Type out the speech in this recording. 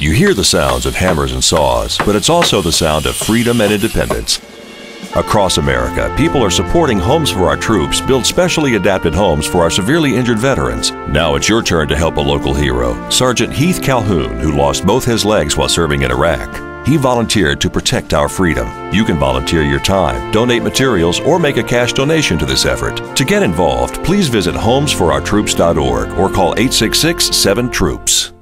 You hear the sounds of hammers and saws, but it's also the sound of freedom and independence. Across America, people are supporting Homes for Our Troops build specially adapted homes for our severely injured veterans. Now it's your turn to help a local hero, Sergeant Heath Calhoun, who lost both his legs while serving in Iraq. He volunteered to protect our freedom. You can volunteer your time, donate materials, or make a cash donation to this effort. To get involved, please visit homesforourtroops.org or call 866-7-TROOPS.